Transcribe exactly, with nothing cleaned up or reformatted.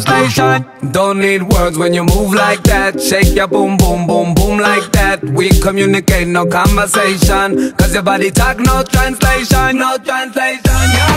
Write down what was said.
Station. Don't need words when you move like that. Shake your boom, boom, boom, boom like that. We communicate, no conversation, 'cause your body talk, no translation, no translation, yeah.